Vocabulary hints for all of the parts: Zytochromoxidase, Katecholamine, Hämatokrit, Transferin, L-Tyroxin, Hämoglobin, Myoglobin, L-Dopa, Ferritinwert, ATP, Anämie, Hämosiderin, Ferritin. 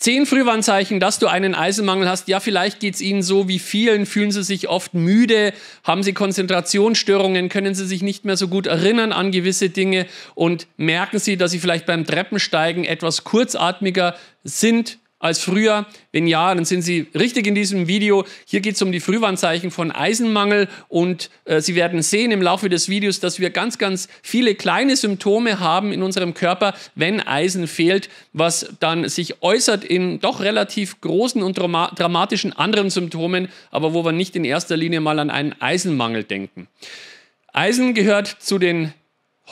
10 Frühwarnzeichen, dass du einen Eisenmangel hast. Ja, vielleicht geht es Ihnen so wie vielen. Fühlen Sie sich oft müde? Haben Sie Konzentrationsstörungen? Können Sie sich nicht mehr so gut erinnern an gewisse Dinge? Und merken Sie, dass Sie vielleicht beim Treppensteigen etwas kurzatmiger sind als früher? Wenn ja, dann sind Sie richtig in diesem Video. Hier geht es um die Frühwarnzeichen von Eisenmangel und Sie werden sehen im Laufe des Videos, dass wir ganz, ganz viele kleine Symptome haben in unserem Körper, wenn Eisen fehlt, was dann sich äußert in doch relativ großen und dramatischen anderen Symptomen, aber wo wir nicht in erster Linie mal an einen Eisenmangel denken. Eisen gehört zu den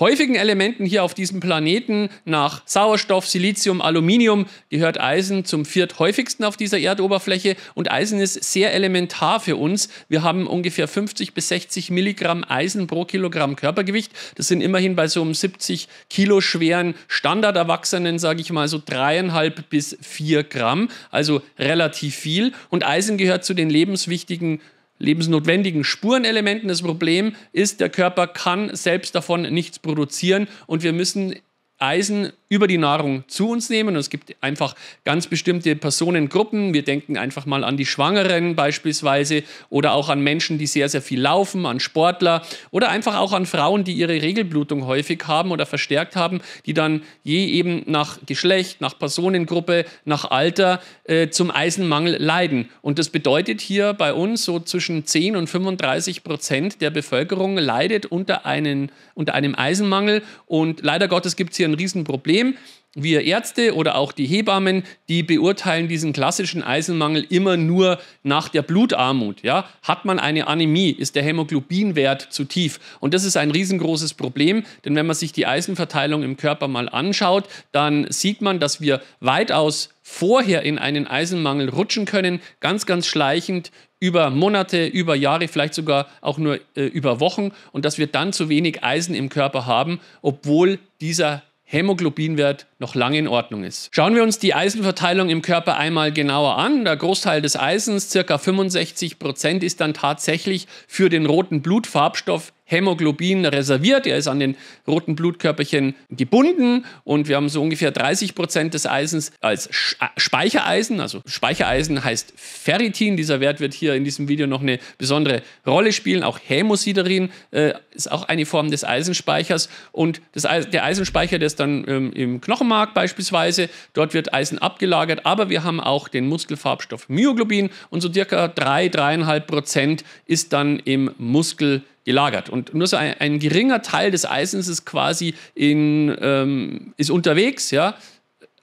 häufigen Elementen hier auf diesem Planeten. Nach Sauerstoff, Silizium, Aluminium gehört Eisen zum vierthäufigsten auf dieser Erdoberfläche und Eisen ist sehr elementar für uns. Wir haben ungefähr 50 bis 60 Milligramm Eisen pro Kilogramm Körpergewicht. Das sind immerhin bei so einem 70 Kilo schweren Standarderwachsenen, sage ich mal, so 3,5 bis 4 Gramm, also relativ viel. Und Eisen gehört zu den lebensnotwendigen Spurenelementen. Das Problem ist, der Körper kann selbst davon nichts produzieren und wir müssen Eisen über die Nahrung zu uns nehmen. Und es gibt einfach ganz bestimmte Personengruppen. Wir denken einfach mal an die Schwangeren beispielsweise oder auch an Menschen, die sehr, sehr viel laufen, an Sportler oder einfach auch an Frauen, die ihre Regelblutung häufig haben oder verstärkt haben, die dann je eben nach Geschlecht, nach Personengruppe, nach Alter zum Eisenmangel leiden. Und das bedeutet hier bei uns so zwischen 10 und 35% der Bevölkerung leidet unter einem Eisenmangel. Und leider Gottes gibt es hier ein Riesenproblem. Wir Ärzte oder auch die Hebammen, die beurteilen diesen klassischen Eisenmangel immer nur nach der Blutarmut. Ja? Hat man eine Anämie, ist der Hämoglobinwert zu tief. Und das ist ein riesengroßes Problem, denn wenn man sich die Eisenverteilung im Körper mal anschaut, dann sieht man, dass wir weitaus vorher in einen Eisenmangel rutschen können, ganz, ganz schleichend über Monate, über Jahre, vielleicht sogar auch nur über Wochen und dass wir dann zu wenig Eisen im Körper haben, obwohl dieser Hämoglobinwert noch lange in Ordnung ist. Schauen wir uns die Eisenverteilung im Körper einmal genauer an. Der Großteil des Eisens, ca. 65%, ist dann tatsächlich für den roten Blutfarbstoff Hämoglobin reserviert. Er ist an den roten Blutkörperchen gebunden und wir haben so ungefähr 30% des Eisens als Speichereisen. Also Speichereisen heißt Ferritin. Dieser Wert wird hier in diesem Video noch eine besondere Rolle spielen. Auch Hämosiderin ist auch eine Form des Eisenspeichers und der Eisenspeicher, der ist dann im Knochenmark beispielsweise. Dort wird Eisen abgelagert, aber wir haben auch den Muskelfarbstoff Myoglobin und so circa 3–3,5% ist dann im Muskel gelagert. Und nur so ein geringer Teil des Eisens ist quasi ist unterwegs, ja,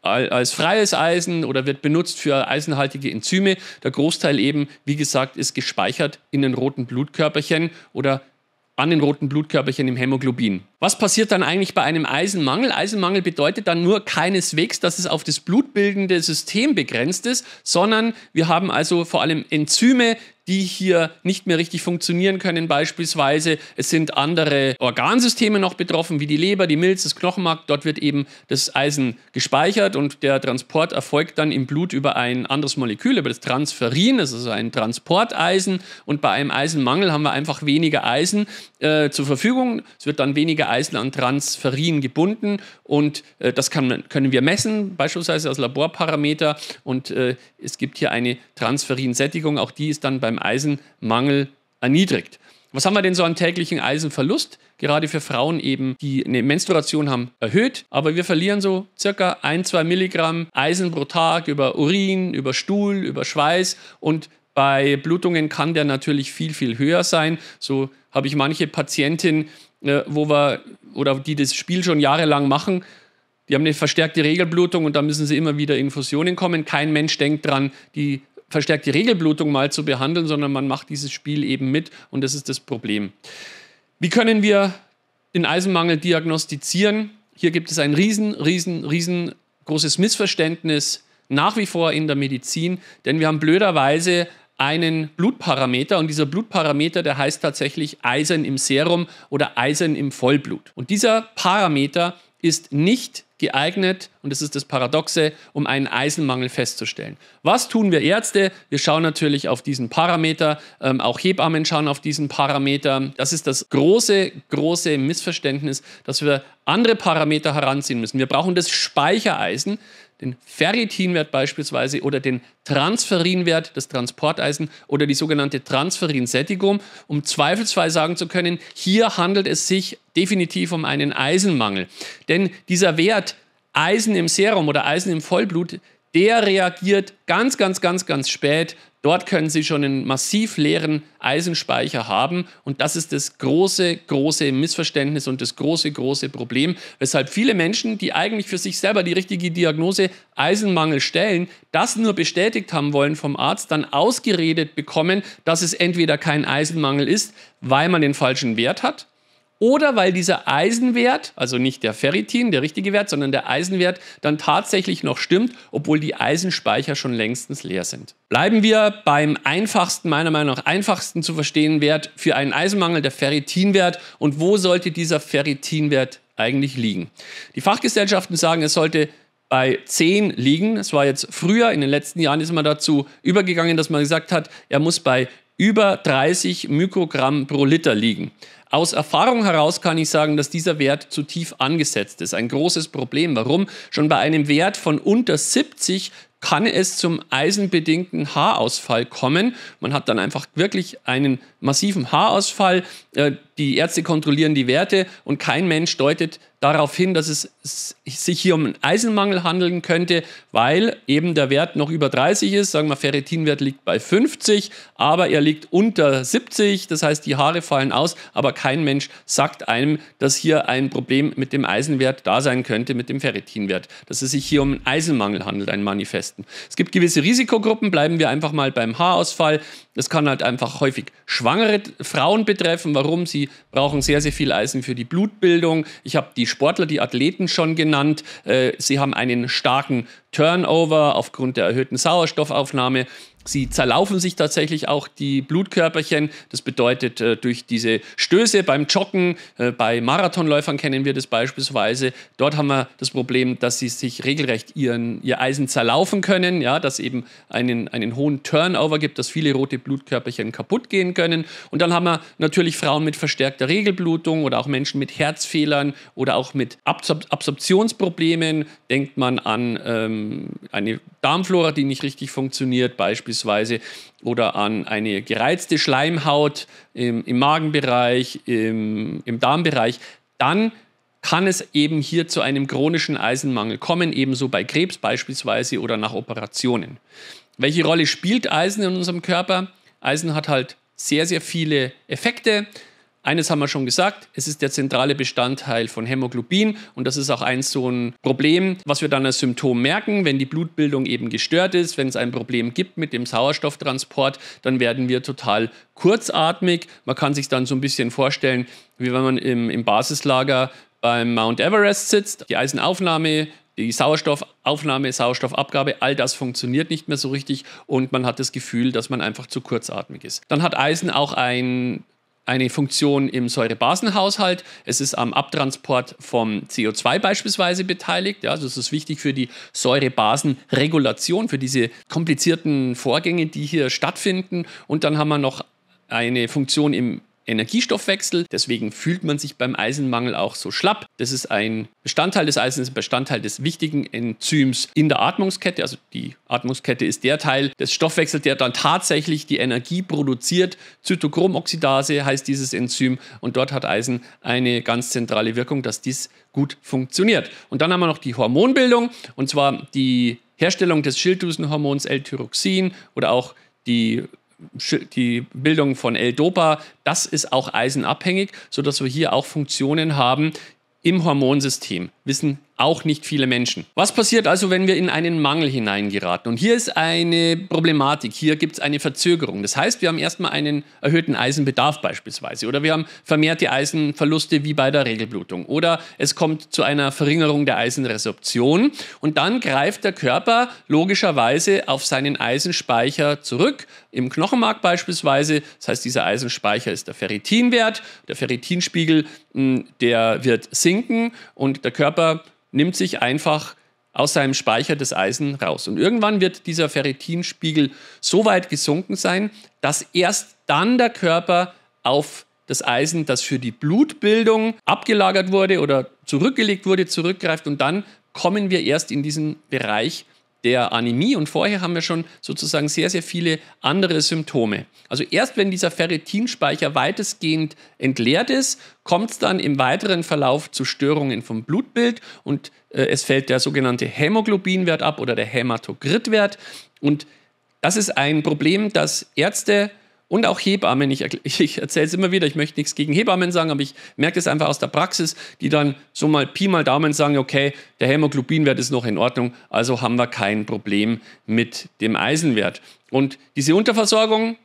als freies Eisen oder wird benutzt für eisenhaltige Enzyme. Der Großteil eben, wie gesagt, ist gespeichert in den roten Blutkörperchen oder an den roten Blutkörperchen im Hämoglobin. Was passiert dann eigentlich bei einem Eisenmangel? Eisenmangel bedeutet dann nur keineswegs, dass es auf das blutbildende System begrenzt ist, sondern wir haben also vor allem Enzyme, die hier nicht mehr richtig funktionieren können beispielsweise. Es sind andere Organsysteme noch betroffen, wie die Leber, die Milz, das Knochenmark. Dort wird eben das Eisen gespeichert und der Transport erfolgt dann im Blut über ein anderes Molekül, über das Transferin, das ist ein Transporteisen. Und bei einem Eisenmangel haben wir einfach weniger Eisen zur Verfügung. Es wird dann weniger Eisen an Transferin gebunden und das können wir messen, beispielsweise als Laborparameter. Und es gibt hier eine Transferinsättigung, auch die ist dann beim Eisenmangel erniedrigt. Was haben wir denn so an täglichen Eisenverlust? Gerade für Frauen eben, die eine Menstruation haben, erhöht. Aber wir verlieren so circa 1–2 Milligramm Eisen pro Tag über Urin, über Stuhl, über Schweiß. Und bei Blutungen kann der natürlich viel, viel höher sein. So habe ich manche Patientin, die das Spiel schon jahrelang machen. Die haben eine verstärkte Regelblutung und da müssen sie immer wieder Infusionen kommen. Kein Mensch denkt dran, die verstärkte Regelblutung mal zu behandeln, sondern man macht dieses Spiel eben mit und das ist das Problem. Wie können wir den Eisenmangel diagnostizieren? Hier gibt es ein riesengroßes Missverständnis nach wie vor in der Medizin, denn wir haben blöderweise einen Blutparameter und dieser Blutparameter, der heißt tatsächlich Eisen im Serum oder Eisen im Vollblut. Und dieser Parameter ist nicht geeignet, und das ist das Paradoxe, um einen Eisenmangel festzustellen. Was tun wir Ärzte? Wir schauen natürlich auf diesen Parameter, auch Hebammen schauen auf diesen Parameter. Das ist das große Missverständnis, dass wir andere Parameter heranziehen müssen. Wir brauchen das Speichereisen, den Ferritinwert beispielsweise oder den Transferinwert, das Transporteisen oder die sogenannte Transferinsättigung, um zweifelsfrei sagen zu können, hier handelt es sich definitiv um einen Eisenmangel. Denn dieser Wert Eisen im Serum oder Eisen im Vollblut, der reagiert ganz, ganz, ganz, ganz spät. Dort können Sie schon einen massiv leeren Eisenspeicher haben. Und das ist das große, große Missverständnis und das große, große Problem, weshalb viele Menschen, die eigentlich für sich selber die richtige Diagnose Eisenmangel stellen, das nur bestätigt haben wollen vom Arzt, dann ausgeredet bekommen, dass es entweder kein Eisenmangel ist, weil man den falschen Wert hat, oder weil dieser Eisenwert, also nicht der Ferritin, der richtige Wert, sondern der Eisenwert dann tatsächlich noch stimmt, obwohl die Eisenspeicher schon längstens leer sind. Bleiben wir beim einfachsten, meiner Meinung nach einfachsten zu verstehenden Wert für einen Eisenmangel, der Ferritinwert. Und wo sollte dieser Ferritinwert eigentlich liegen? Die Fachgesellschaften sagen, es sollte bei 10 liegen. Es war jetzt früher, in den letzten Jahren ist man dazu übergegangen, dass man gesagt hat, er muss bei über 30 Mikrogramm pro Liter liegen. Aus Erfahrung heraus kann ich sagen, dass dieser Wert zu tief angesetzt ist. Ein großes Problem. Warum? Schon bei einem Wert von unter 70 kann es zum eisenbedingten Haarausfall kommen. Man hat dann einfach wirklich einen massiven Haarausfall. Die Ärzte kontrollieren die Werte und kein Mensch deutet darauf hin, dass es sich hier um einen Eisenmangel handeln könnte, weil eben der Wert noch über 30 ist. Sagen wir, Ferritinwert liegt bei 50, aber er liegt unter 70. Das heißt, die Haare fallen aus, aber kein Mensch sagt einem, dass hier ein Problem mit dem Eisenwert da sein könnte, mit dem Ferritinwert, dass es sich hier um einen Eisenmangel handelt, ein Manifest. Es gibt gewisse Risikogruppen, bleiben wir einfach mal beim Haarausfall. Das kann halt einfach häufig schwangere Frauen betreffen. Warum? Sie brauchen sehr, sehr viel Eisen für die Blutbildung. Ich habe die Sportler, die Athleten schon genannt. Sie haben einen starken Turnover aufgrund der erhöhten Sauerstoffaufnahme. Sie zerlaufen sich tatsächlich auch die Blutkörperchen. Das bedeutet, durch diese Stöße beim Joggen, bei Marathonläufern kennen wir das beispielsweise. Dort haben wir das Problem, dass sie sich regelrecht ihr Eisen zerlaufen können, ja, dass eben einen hohen Turnover gibt, dass viele rote Blutkörperchen kaputt gehen können. Und dann haben wir natürlich Frauen mit verstärkter Regelblutung oder auch Menschen mit Herzfehlern oder auch mit Absorptionsproblemen. Denkt man an eine Darmflora, die nicht richtig funktioniert, beispielsweise. Oder an eine gereizte Schleimhaut im Magenbereich, im Darmbereich, dann kann es eben hier zu einem chronischen Eisenmangel kommen, ebenso bei Krebs beispielsweise oder nach Operationen. Welche Rolle spielt Eisen in unserem Körper? Eisen hat halt sehr, sehr viele Effekte. Eines haben wir schon gesagt, es ist der zentrale Bestandteil von Hämoglobin und das ist auch so ein Problem, was wir dann als Symptom merken, wenn die Blutbildung eben gestört ist, wenn es ein Problem gibt mit dem Sauerstofftransport, dann werden wir total kurzatmig. Man kann sich dann so ein bisschen vorstellen, wie wenn man im Basislager beim Mount Everest sitzt, die Eisenaufnahme, die Sauerstoffaufnahme, Sauerstoffabgabe, all das funktioniert nicht mehr so richtig und man hat das Gefühl, dass man einfach zu kurzatmig ist. Dann hat Eisen auch eine Funktion im Säurebasenhaushalt. Es ist am Abtransport vom CO2 beispielsweise beteiligt. Ja, also es ist wichtig für die Säurebasenregulation, für diese komplizierten Vorgänge, die hier stattfinden. Und dann haben wir noch eine Funktion im Energiestoffwechsel. Deswegen fühlt man sich beim Eisenmangel auch so schlapp. Das ist ein Bestandteil des Eisens, ein Bestandteil des wichtigen Enzyms in der Atmungskette. Also die Atmungskette ist der Teil des Stoffwechsels, der dann tatsächlich die Energie produziert. Zytochromoxidase heißt dieses Enzym und dort hat Eisen eine ganz zentrale Wirkung, dass dies gut funktioniert. Und dann haben wir noch die Hormonbildung und zwar die Herstellung des Schilddrüsenhormons L-Tyroxin oder auch die Bildung von L-Dopa, das ist auch eisenabhängig, sodass wir hier auch Funktionen haben im Hormonsystem. Wissen auch nicht viele Menschen. Was passiert also, wenn wir in einen Mangel hineingeraten? Und hier ist eine Problematik, hier gibt es eine Verzögerung. Das heißt, wir haben erstmal einen erhöhten Eisenbedarf beispielsweise oder wir haben vermehrte Eisenverluste wie bei der Regelblutung oder es kommt zu einer Verringerung der Eisenresorption und dann greift der Körper logischerweise auf seinen Eisenspeicher zurück, im Knochenmark beispielsweise. Das heißt, dieser Eisenspeicher ist der Ferritinwert, der Ferritinspiegel, der wird sinken und der Körper nimmt sich einfach aus seinem Speicher das Eisen raus. Und irgendwann wird dieser Ferritinspiegel so weit gesunken sein, dass erst dann der Körper auf das Eisen, das für die Blutbildung abgelagert wurde oder zurückgelegt wurde, zurückgreift. Und dann kommen wir erst in diesen Bereich der Anämie. Und vorher haben wir schon sozusagen sehr, sehr viele andere Symptome. Also erst wenn dieser Ferritinspeicher weitestgehend entleert ist, kommt es dann im weiteren Verlauf zu Störungen vom Blutbild. Und es fällt der sogenannte Hämoglobinwert ab oder der Hämatokritwert. Und das ist ein Problem, das Ärzte und auch Hebammen, ich erzähle es immer wieder, ich möchte nichts gegen Hebammen sagen, aber ich merke es einfach aus der Praxis, die dann so mal Pi mal Daumen sagen, okay, der Hämoglobinwert ist noch in Ordnung, also haben wir kein Problem mit dem Eisenwert. Und diese Unterversorgung,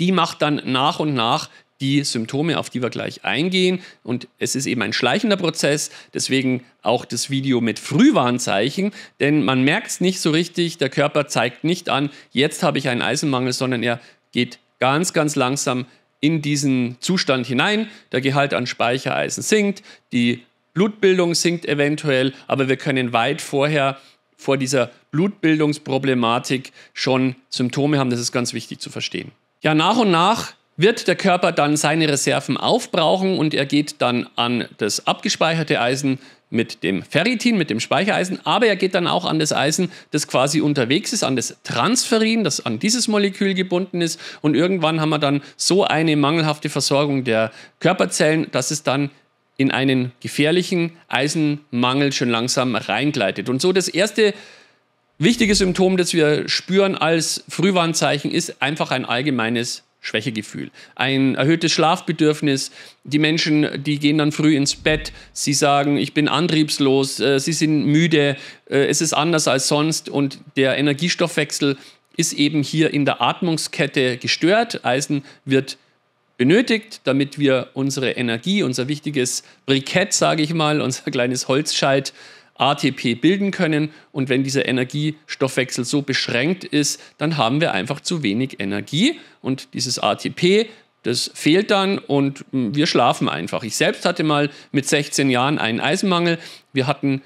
die macht dann nach und nach die Symptome, auf die wir gleich eingehen. Und es ist eben ein schleichender Prozess, deswegen auch das Video mit Frühwarnzeichen, denn man merkt es nicht so richtig, der Körper zeigt nicht an, jetzt habe ich einen Eisenmangel, sondern er geht ganz, ganz langsam in diesen Zustand hinein. Der Gehalt an Speichereisen sinkt, die Blutbildung sinkt eventuell, aber wir können weit vorher vor dieser Blutbildungsproblematik schon Symptome haben. Das ist ganz wichtig zu verstehen. Ja, nach und nach wird der Körper dann seine Reserven aufbrauchen und er geht dann an das abgespeicherte Eisen mit dem Ferritin, mit dem Speichereisen, aber er geht dann auch an das Eisen, das quasi unterwegs ist, an das Transferin, das an dieses Molekül gebunden ist. Und irgendwann haben wir dann so eine mangelhafte Versorgung der Körperzellen, dass es dann in einen gefährlichen Eisenmangel schon langsam reingleitet. Und so das erste wichtige Symptom, das wir spüren als Frühwarnzeichen, ist einfach ein allgemeines Schwächegefühl, ein erhöhtes Schlafbedürfnis. Die Menschen, die gehen dann früh ins Bett, sie sagen, ich bin antriebslos, sie sind müde, es ist anders als sonst und der Energiestoffwechsel ist eben hier in der Atmungskette gestört. Eisen wird benötigt, damit wir unsere Energie, unser wichtiges Brikett, sage ich mal, unser kleines Holzscheit, ATP bilden können. Und wenn dieser Energiestoffwechsel so beschränkt ist, dann haben wir einfach zu wenig Energie und dieses ATP, das fehlt dann und wir schlafen einfach. Ich selbst hatte mal mit 16 Jahren einen Eisenmangel. Wir hatten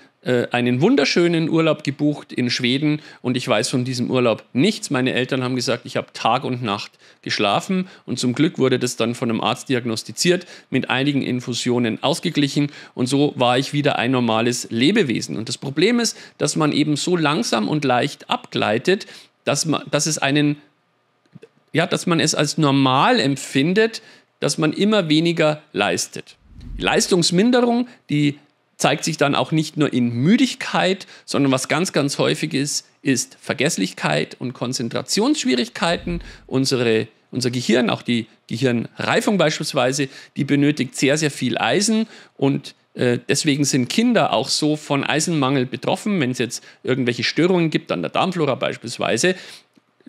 einen wunderschönen Urlaub gebucht in Schweden und ich weiß von diesem Urlaub nichts. Meine Eltern haben gesagt, ich habe Tag und Nacht geschlafen und zum Glück wurde das dann von einem Arzt diagnostiziert, mit einigen Infusionen ausgeglichen und so war ich wieder ein normales Lebewesen. Und das Problem ist, dass man eben so langsam und leicht abgleitet, dass man es als normal empfindet, dass man immer weniger leistet. Die Leistungsminderung, die zeigt sich dann auch nicht nur in Müdigkeit, sondern was ganz, ganz häufig ist Vergesslichkeit und Konzentrationsschwierigkeiten. Unser Gehirn, auch die Gehirnreifung beispielsweise, die benötigt sehr, sehr viel Eisen und deswegen sind Kinder auch so von Eisenmangel betroffen, wenn es jetzt irgendwelche Störungen gibt an der Darmflora beispielsweise,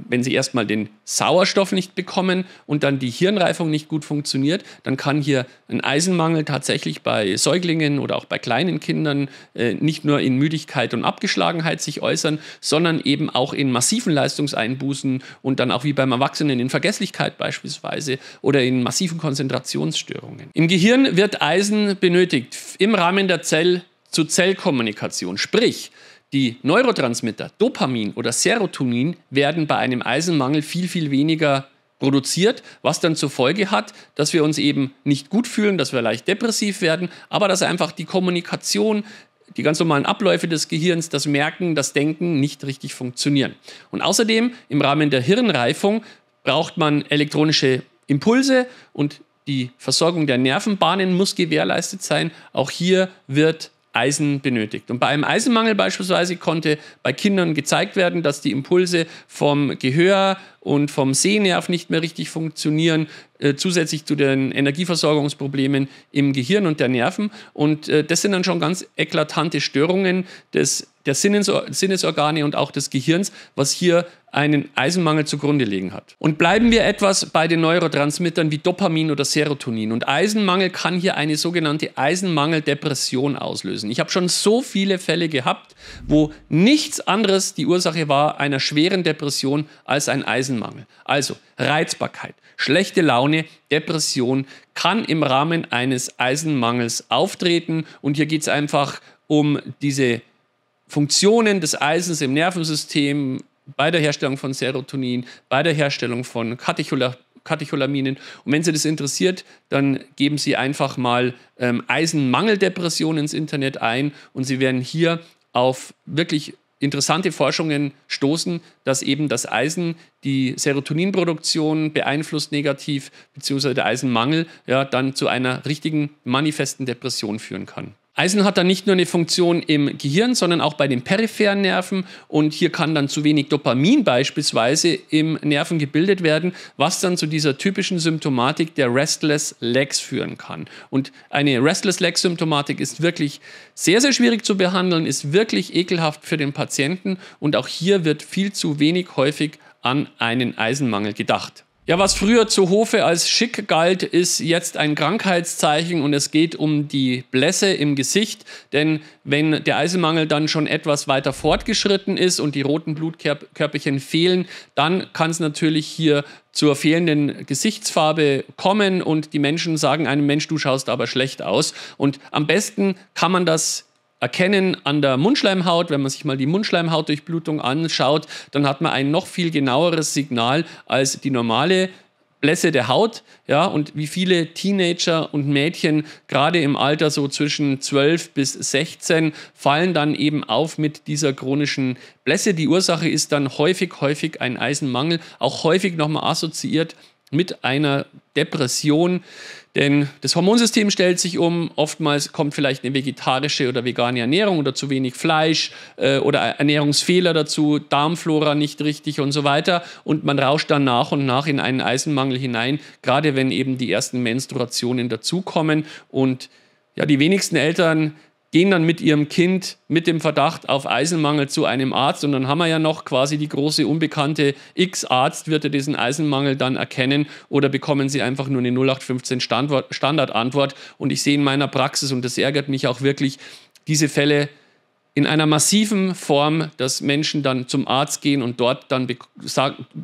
wenn sie erstmal den Sauerstoff nicht bekommen und dann die Hirnreifung nicht gut funktioniert, dann kann hier ein Eisenmangel tatsächlich bei Säuglingen oder auch bei kleinen Kindern nicht nur in Müdigkeit und Abgeschlagenheit sich äußern, sondern eben auch in massiven Leistungseinbußen und dann auch wie beim Erwachsenen in Vergesslichkeit beispielsweise oder in massiven Konzentrationsstörungen. Im Gehirn wird Eisen benötigt im Rahmen der Zell-zu-Zell-Kommunikation, sprich, die Neurotransmitter Dopamin oder Serotonin werden bei einem Eisenmangel viel, viel weniger produziert, was dann zur Folge hat, dass wir uns eben nicht gut fühlen, dass wir leicht depressiv werden, aber dass einfach die Kommunikation, die ganz normalen Abläufe des Gehirns, das Merken, das Denken nicht richtig funktionieren. Und außerdem im Rahmen der Hirnreifung braucht man elektronische Impulse und die Versorgung der Nervenbahnen muss gewährleistet sein. Auch hier wird Eisen benötigt. Und bei einem Eisenmangel beispielsweise konnte bei Kindern gezeigt werden, dass die Impulse vom Gehör und vom Sehnerv nicht mehr richtig funktionieren, zusätzlich zu den Energieversorgungsproblemen im Gehirn und der Nerven. Und das sind dann schon ganz eklatante Störungen der Sinnesorgane und auch des Gehirns, was hier einen Eisenmangel zugrunde liegen hat. Und bleiben wir etwas bei den Neurotransmittern wie Dopamin oder Serotonin. Und Eisenmangel kann hier eine sogenannte Eisenmangeldepression auslösen. Ich habe schon so viele Fälle gehabt, wo nichts anderes die Ursache war einer schweren Depression als ein Eisenmangel. Also Reizbarkeit, schlechte Laune, Depression kann im Rahmen eines Eisenmangels auftreten. Und hier geht es einfach um diese Funktionen des Eisens im Nervensystem, bei der Herstellung von Serotonin, bei der Herstellung von Katechol Katecholaminen. Und wenn Sie das interessiert, dann geben Sie einfach mal Eisenmangeldepression ins Internet ein und Sie werden hier auf wirklich interessante Forschungen stoßen, dass eben das Eisen die Serotoninproduktion beeinflusst negativ, beziehungsweise der Eisenmangel ja dann zu einer richtigen manifesten Depression führen kann. Eisen hat dann nicht nur eine Funktion im Gehirn, sondern auch bei den peripheren Nerven, und hier kann dann zu wenig Dopamin beispielsweise im Nerven gebildet werden, was dann zu dieser typischen Symptomatik der Restless Legs führen kann. Und eine Restless Leg Symptomatik ist wirklich sehr, sehr schwierig zu behandeln, ist wirklich ekelhaft für den Patienten, und auch hier wird viel zu wenig häufig an einen Eisenmangel gedacht. Ja, was früher zu Hofe als schick galt, ist jetzt ein Krankheitszeichen, und es geht um die Blässe im Gesicht. Denn wenn der Eisenmangel dann schon etwas weiter fortgeschritten ist und die roten Blutkörperchen fehlen, dann kann es natürlich hier zur fehlenden Gesichtsfarbe kommen und die Menschen sagen einem: Mensch, du schaust aber schlecht aus. Und am besten kann man das erkennen an der Mundschleimhaut. Wenn man sich mal die Mundschleimhautdurchblutung anschaut, dann hat man ein noch viel genaueres Signal als die normale Blässe der Haut. Ja, und wie viele Teenager und Mädchen gerade im Alter so zwischen 12 bis 16 fallen dann eben auf mit dieser chronischen Blässe. Die Ursache ist dann häufig ein Eisenmangel, auch häufig nochmal assoziiert mit einer Depression, denn das Hormonsystem stellt sich um. Oftmals kommt vielleicht eine vegetarische oder vegane Ernährung oder zu wenig Fleisch oder Ernährungsfehler dazu, Darmflora nicht richtig und so weiter. Und man rauscht dann nach und nach in einen Eisenmangel hinein, gerade wenn eben die ersten Menstruationen dazukommen. Und ja, die wenigsten Eltern gehen dann mit ihrem Kind mit dem Verdacht auf Eisenmangel zu einem Arzt, und dann haben wir ja noch quasi die große Unbekannte: X-Arzt wird er diesen Eisenmangel dann erkennen, oder bekommen sie einfach nur eine 0815 Standardantwort. Und ich sehe in meiner Praxis, und das ärgert mich auch wirklich, diese Fälle in einer massiven Form, dass Menschen dann zum Arzt gehen und dort dann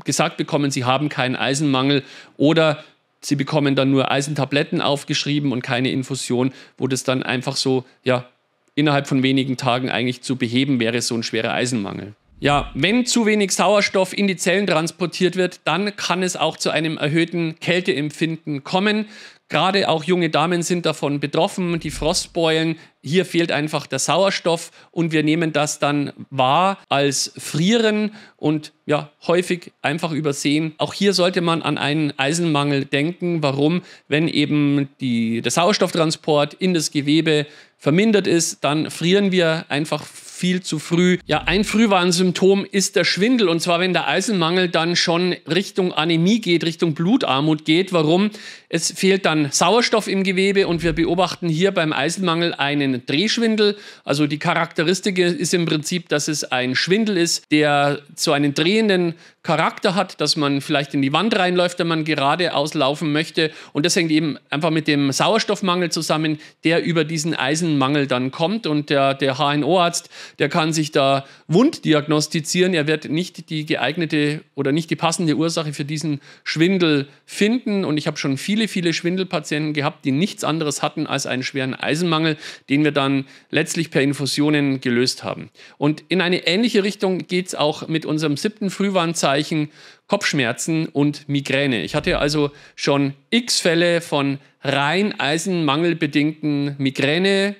gesagt bekommen, sie haben keinen Eisenmangel, oder sie bekommen dann nur Eisentabletten aufgeschrieben und keine Infusion, wo das dann einfach so, ja, innerhalb von wenigen Tagen eigentlich zu beheben wäre, so ein schwerer Eisenmangel. Ja, wenn zu wenig Sauerstoff in die Zellen transportiert wird, dann kann es auch zu einem erhöhten Kälteempfinden kommen. Gerade auch junge Damen sind davon betroffen, die Frostbeulen. Hier fehlt einfach der Sauerstoff, und wir nehmen das dann wahr als Frieren und ja, häufig einfach übersehen. Auch hier sollte man an einen Eisenmangel denken. Warum? Wenn eben der Sauerstofftransport in das Gewebe vermindert ist, dann frieren wir einfach viel zu früh. Ja, ein Frühwarnsymptom ist der Schwindel, und zwar wenn der Eisenmangel dann schon Richtung Anämie geht, Richtung Blutarmut geht. Warum? Es fehlt dann Sauerstoff im Gewebe, und wir beobachten hier beim Eisenmangel einen Drehschwindel. Also die Charakteristik ist im Prinzip, dass es ein Schwindel ist, der so einen drehenden Charakter hat, dass man vielleicht in die Wand reinläuft, wenn man geradeaus laufen möchte. Und das hängt eben einfach mit dem Sauerstoffmangel zusammen, der über diesen Eisenmangel dann kommt. Und der HNO-Arzt, der kann sich da wund diagnostizieren. Er wird nicht die geeignete oder nicht die passende Ursache für diesen Schwindel finden. Und ich habe schon viele Schwindelpatienten gehabt, die nichts anderes hatten als einen schweren Eisenmangel, den wir dann letztlich per Infusionen gelöst haben. Und in eine ähnliche Richtung geht es auch mit unserem 7. Frühwarnzeichen: Kopfschmerzen und Migräne. Ich hatte also schon x Fälle von rein eisenmangelbedingten Migräne,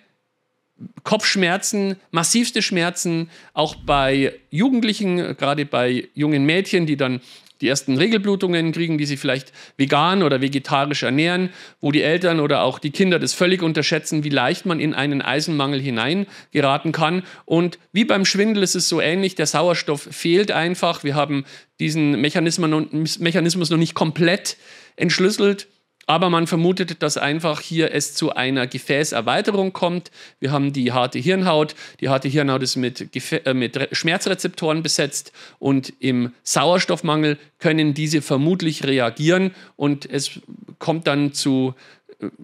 Kopfschmerzen, massivste Schmerzen, auch bei Jugendlichen, gerade bei jungen Mädchen, die dann die ersten Regelblutungen kriegen, die sie vielleicht vegan oder vegetarisch ernähren, wo die Eltern oder auch die Kinder das völlig unterschätzen, wie leicht man in einen Eisenmangel hineingeraten kann. Und wie beim Schwindel ist es so ähnlich: der Sauerstoff fehlt einfach. Wir haben diesen Mechanismus noch nicht komplett entschlüsselt, aber man vermutet, dass einfach hier es zu einer Gefäßerweiterung kommt. Wir haben die harte Hirnhaut. Die harte Hirnhaut ist mit Schmerzrezeptoren besetzt, und im Sauerstoffmangel können diese vermutlich reagieren, und es kommt dann zu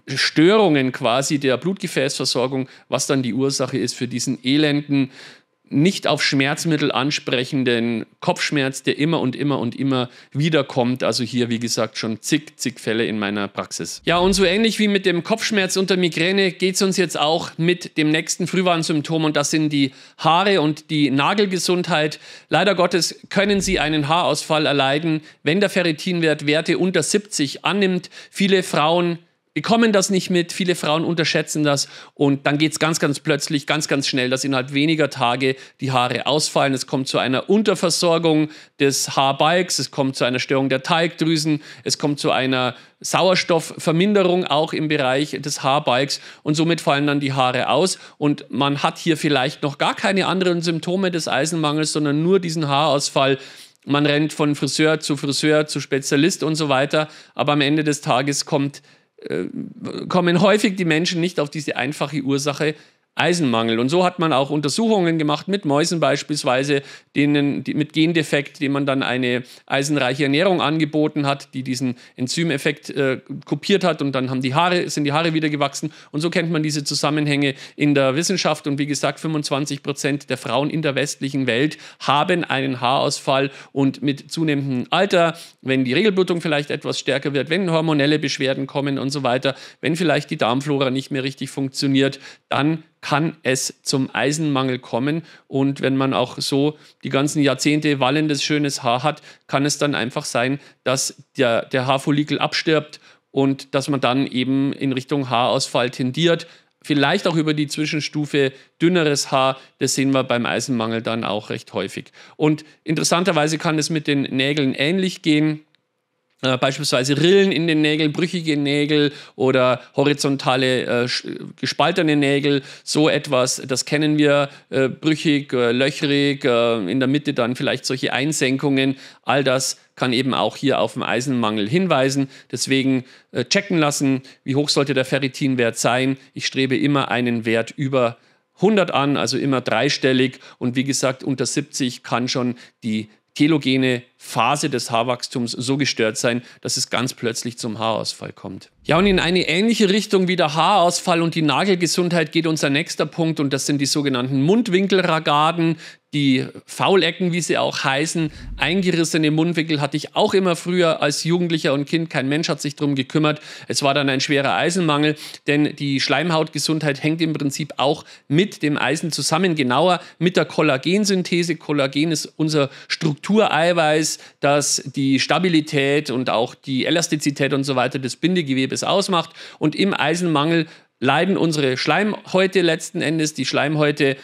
Störungen quasi der Blutgefäßversorgung, was dann die Ursache ist für diesen elenden nicht auf Schmerzmittel ansprechenden Kopfschmerz, der immer und immer und immer wieder kommt. Also hier, wie gesagt, schon zig Fälle in meiner Praxis. Ja, und so ähnlich wie mit dem Kopfschmerz unter Migräne geht es uns jetzt auch mit dem nächsten Frühwarnsymptom, und das sind die Haare und die Nagelgesundheit. Leider Gottes können Sie einen Haarausfall erleiden, wenn der Ferritinwert Werte unter 70 annimmt. Viele Frauen bekommen das nicht mit, viele Frauen unterschätzen das, und dann geht es ganz plötzlich, ganz schnell, dass innerhalb weniger Tage die Haare ausfallen. Es kommt zu einer Unterversorgung des Haarbalks, es kommt zu einer Störung der Talgdrüsen, es kommt zu einer Sauerstoffverminderung auch im Bereich des Haarbalks, und somit fallen dann die Haare aus, und man hat hier vielleicht noch gar keine anderen Symptome des Eisenmangels, sondern nur diesen Haarausfall. Man rennt von Friseur zu Spezialist und so weiter, aber am Ende des Tages kommen häufig die Menschen nicht auf diese einfache Ursache Eisenmangel. Und so hat man auch Untersuchungen gemacht mit Mäusen beispielsweise, die mit Gendefekt, denen man dann eine eisenreiche Ernährung angeboten hat, die diesen Enzymeffekt kopiert hat, und dann sind die Haare wieder gewachsen. Und so kennt man diese Zusammenhänge in der Wissenschaft. Und wie gesagt, 25% der Frauen in der westlichen Welt haben einen Haarausfall, und mit zunehmendem Alter, wenn die Regelblutung vielleicht etwas stärker wird, wenn hormonelle Beschwerden kommen und so weiter, wenn vielleicht die Darmflora nicht mehr richtig funktioniert, dann kann es zum Eisenmangel kommen. Und wenn man auch so die ganzen Jahrzehnte wallendes, schönes Haar hat, kann es dann einfach sein, dass der Haarfollikel abstirbt und dass man dann eben in Richtung Haarausfall tendiert. Vielleicht auch über die Zwischenstufe dünneres Haar, das sehen wir beim Eisenmangel dann auch recht häufig. Und interessanterweise kann es mit den Nägeln ähnlich gehen. Beispielsweise Rillen in den Nägeln, brüchige Nägel oder horizontale gespaltene Nägel, so etwas, das kennen wir, brüchig, löchrig, in der Mitte dann vielleicht solche Einsenkungen, all das kann eben auch hier auf den Eisenmangel hinweisen. Deswegen checken lassen, wie hoch sollte der Ferritinwert sein. Ich strebe immer einen Wert über 100 an, also immer dreistellig, und wie gesagt, unter 70 kann schon die telogene Phase des Haarwachstums so gestört sein, dass es ganz plötzlich zum Haarausfall kommt. Ja, und in eine ähnliche Richtung wie der Haarausfall und die Nagelgesundheit geht unser nächster Punkt, und das sind die sogenannten Mundwinkelragaden, die Faulecken, wie sie auch heißen. Eingerissene Mundwinkel hatte ich auch immer früher als Jugendlicher und Kind. Kein Mensch hat sich darum gekümmert. Es war dann ein schwerer Eisenmangel, denn die Schleimhautgesundheit hängt im Prinzip auch mit dem Eisen zusammen, genauer mit der Kollagensynthese. Kollagen ist unser Struktureiweiß, das die Stabilität und auch die Elastizität und so weiter des Bindegewebes ausmacht. Und im Eisenmangel leiden unsere Schleimhäute letzten Endes. Die Schleimhäute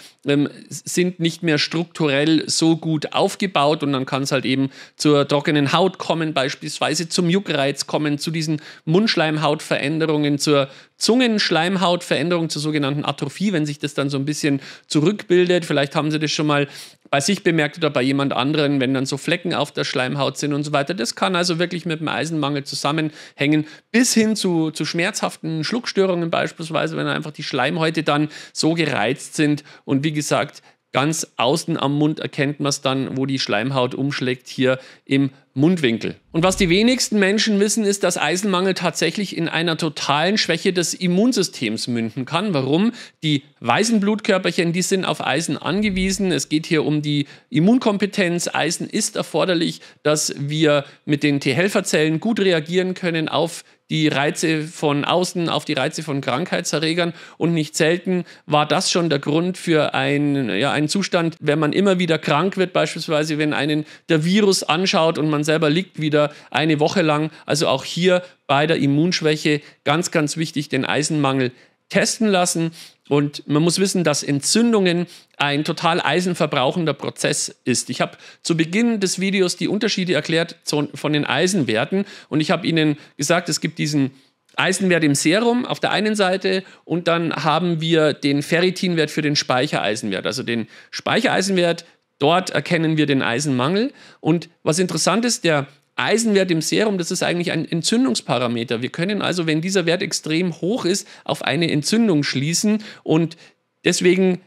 sind nicht mehr strukturell so gut aufgebaut, und dann kann es halt eben zur trockenen Haut kommen, beispielsweise zum Juckreiz kommen, zu diesen Mundschleimhautveränderungen, zur Zungenschleimhautveränderung, zur sogenannten Atrophie, wenn sich das dann so ein bisschen zurückbildet. Vielleicht haben Sie das schon mal bei sich bemerkt oder bei jemand anderen, wenn dann so Flecken auf der Schleimhaut sind und so weiter. Das kann also wirklich mit dem Eisenmangel zusammenhängen, bis hin zu schmerzhaften Schluckstörungen beispielsweise, wenn einfach die Schleimhäute dann so gereizt sind. Und wie gesagt, ganz außen am Mund erkennt man es dann, wo die Schleimhaut umschlägt, hier im Mundwinkel. Und was die wenigsten Menschen wissen, ist, dass Eisenmangel tatsächlich in einer totalen Schwäche des Immunsystems münden kann. Warum? Die weißen Blutkörperchen, die sind auf Eisen angewiesen. Es geht hier um die Immunkompetenz. Eisen ist erforderlich, dass wir mit den T-Helferzellen gut reagieren können auf die Reize von außen, auf die Reize von Krankheitserregern, und nicht selten war das schon der Grund für einen Zustand, wenn man immer wieder krank wird, beispielsweise wenn einen der Virus anschaut und man selber liegt wieder eine Woche lang. Also auch hier bei der Immunschwäche ganz wichtig, den Eisenmangel testen lassen. Und man muss wissen, dass Entzündungen ein total eisenverbrauchender Prozess ist. Ich habe zu Beginn des Videos die Unterschiede erklärt von den Eisenwerten, und ich habe Ihnen gesagt, es gibt diesen Eisenwert im Serum auf der einen Seite, und dann haben wir den Ferritinwert für den Speichereisenwert. Also den Speichereisenwert, dort erkennen wir den Eisenmangel. Und was interessant ist, der Eisenwert im Serum, das ist eigentlich ein Entzündungsparameter. Wir können also, wenn dieser Wert extrem hoch ist, auf eine Entzündung schließen, und deswegen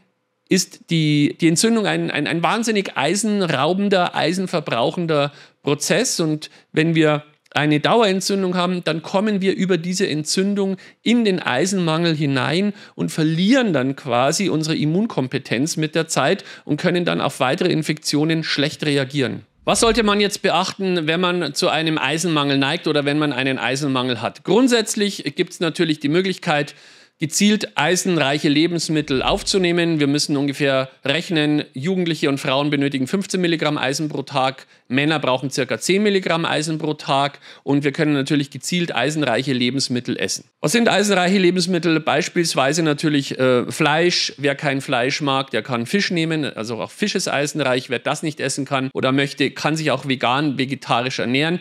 ist die Entzündung ein wahnsinnig eisenraubender, eisenverbrauchender Prozess. Und wenn wir eine Dauerentzündung haben, dann kommen wir über diese Entzündung in den Eisenmangel hinein und verlieren dann quasi unsere Immunkompetenz mit der Zeit und können dann auf weitere Infektionen schlecht reagieren. Was sollte man jetzt beachten, wenn man zu einem Eisenmangel neigt oder wenn man einen Eisenmangel hat? Grundsätzlich gibt es natürlich die Möglichkeit, gezielt eisenreiche Lebensmittel aufzunehmen. Wir müssen ungefähr rechnen, Jugendliche und Frauen benötigen 15 Milligramm Eisen pro Tag, Männer brauchen ca. 10 Milligramm Eisen pro Tag und wir können natürlich gezielt eisenreiche Lebensmittel essen. Was sind eisenreiche Lebensmittel? Beispielsweise natürlich Fleisch. Wer kein Fleisch mag, der kann Fisch nehmen, also auch Fisch ist eisenreich. Wer das nicht essen kann oder möchte, kann sich auch vegan, vegetarisch ernähren.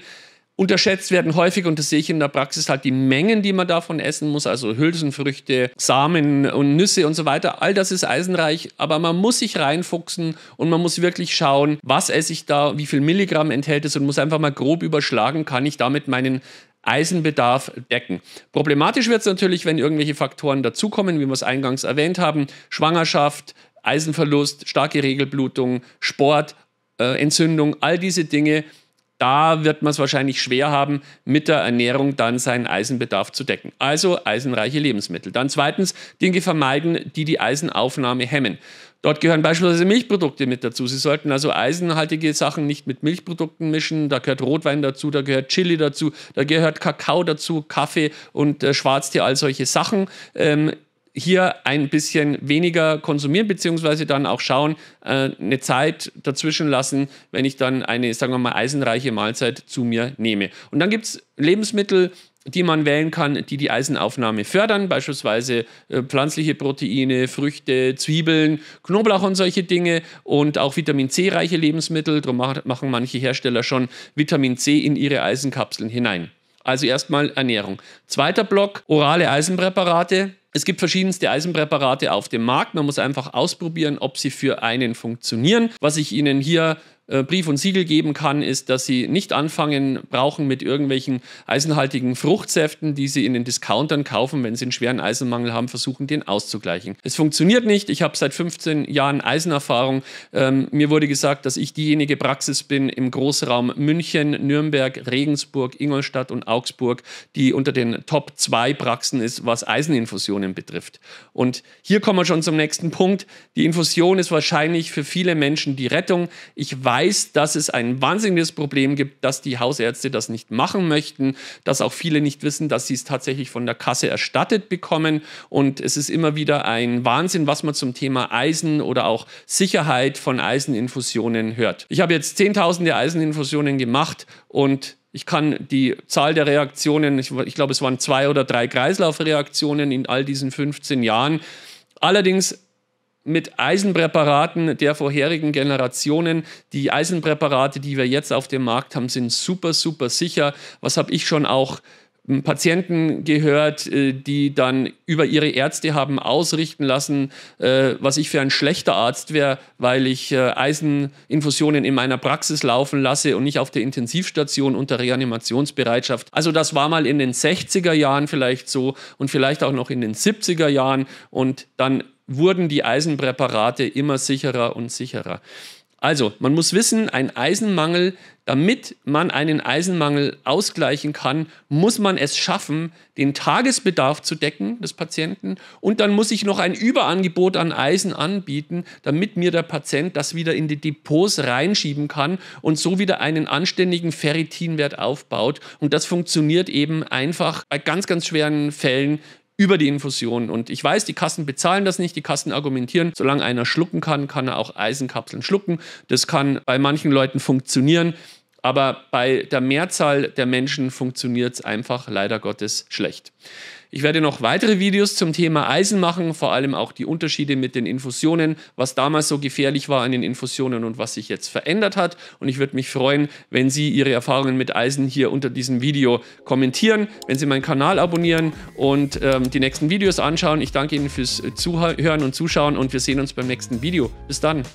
Unterschätzt werden häufig, und das sehe ich in der Praxis, halt die Mengen, die man davon essen muss, also Hülsenfrüchte, Samen und Nüsse und so weiter. All das ist eisenreich, aber man muss sich reinfuchsen und man muss wirklich schauen, was esse ich da, wie viel Milligramm enthält es und muss einfach mal grob überschlagen, kann ich damit meinen Eisenbedarf decken. Problematisch wird es natürlich, wenn irgendwelche Faktoren dazukommen, wie wir es eingangs erwähnt haben, Schwangerschaft, Eisenverlust, starke Regelblutung, Sport, Entzündung, all diese Dinge. Da wird man es wahrscheinlich schwer haben, mit der Ernährung dann seinen Eisenbedarf zu decken. Also eisenreiche Lebensmittel. Dann zweitens Dinge vermeiden, die die Eisenaufnahme hemmen. Dort gehören beispielsweise Milchprodukte mit dazu. Sie sollten also eisenhaltige Sachen nicht mit Milchprodukten mischen. Da gehört Rotwein dazu, da gehört Chili dazu, da gehört Kakao dazu, Kaffee und Schwarztee, all solche Sachen. Hier ein bisschen weniger konsumieren, beziehungsweise dann auch schauen, eine Zeit dazwischen lassen, wenn ich dann eine, sagen wir mal, eisenreiche Mahlzeit zu mir nehme. Und dann gibt es Lebensmittel, die man wählen kann, die die Eisenaufnahme fördern, beispielsweise pflanzliche Proteine, Früchte, Zwiebeln, Knoblauch und solche Dinge und auch Vitamin C-reiche Lebensmittel. Darum machen manche Hersteller schon Vitamin C in ihre Eisenkapseln hinein. Also erstmal Ernährung. Zweiter Block, orale Eisenpräparate. Es gibt verschiedenste Eisenpräparate auf dem Markt. Man muss einfach ausprobieren, ob sie für einen funktionieren. Was ich Ihnen hier Brief und Siegel geben kann, ist, dass Sie nicht anfangen brauchen mit irgendwelchen eisenhaltigen Fruchtsäften, die Sie in den Discountern kaufen, wenn Sie einen schweren Eisenmangel haben, versuchen, den auszugleichen. Es funktioniert nicht. Ich habe seit 15 Jahren Eisenerfahrung. Mir wurde gesagt, dass ich diejenige Praxis bin im Großraum München, Nürnberg, Regensburg, Ingolstadt und Augsburg, die unter den Top 2 Praxen ist, was Eiseninfusionen betrifft. Und hier kommen wir schon zum nächsten Punkt. Die Infusion ist wahrscheinlich für viele Menschen die Rettung. Ich weiß, dass es ein wahnsinniges Problem gibt, dass die Hausärzte das nicht machen möchten, dass auch viele nicht wissen, dass sie es tatsächlich von der Kasse erstattet bekommen. Und es ist immer wieder ein Wahnsinn, was man zum Thema Eisen oder auch Sicherheit von Eiseninfusionen hört. Ich habe jetzt zehntausende Eiseninfusionen gemacht und ich kann die Zahl der Reaktionen, ich glaube, es waren 2 oder 3 Kreislaufreaktionen in all diesen 15 Jahren. Allerdings mit Eisenpräparaten der vorherigen Generationen. Die Eisenpräparate, die wir jetzt auf dem Markt haben, sind super, super sicher. Was habe ich schon auch Patienten gehört, die dann über ihre Ärzte haben ausrichten lassen, was ich für ein schlechter Arzt wäre, weil ich Eiseninfusionen in meiner Praxis laufen lasse und nicht auf der Intensivstation unter Reanimationsbereitschaft. Also das war mal in den 60er Jahren vielleicht so und vielleicht auch noch in den 70er Jahren und dann wurden die Eisenpräparate immer sicherer und sicherer. Also, man muss wissen, ein Eisenmangel, damit man einen Eisenmangel ausgleichen kann, muss man es schaffen, den Tagesbedarf zu decken des Patienten und dann muss ich noch ein Überangebot an Eisen anbieten, damit mir der Patient das wieder in die Depots reinschieben kann und so wieder einen anständigen Ferritinwert aufbaut. Und das funktioniert eben einfach bei ganz, ganz schweren Fällen über die Infusion. Und ich weiß, die Kassen bezahlen das nicht, die Kassen argumentieren, solange einer schlucken kann, kann er auch Eisenkapseln schlucken. Das kann bei manchen Leuten funktionieren, aber bei der Mehrzahl der Menschen funktioniert es einfach leider Gottes schlecht. Ich werde noch weitere Videos zum Thema Eisen machen, vor allem auch die Unterschiede mit den Infusionen, was damals so gefährlich war an den Infusionen und was sich jetzt verändert hat. Und ich würde mich freuen, wenn Sie Ihre Erfahrungen mit Eisen hier unter diesem Video kommentieren, wenn Sie meinen Kanal abonnieren und die nächsten Videos anschauen. Ich danke Ihnen fürs Zuhören und Zuschauen und wir sehen uns beim nächsten Video. Bis dann!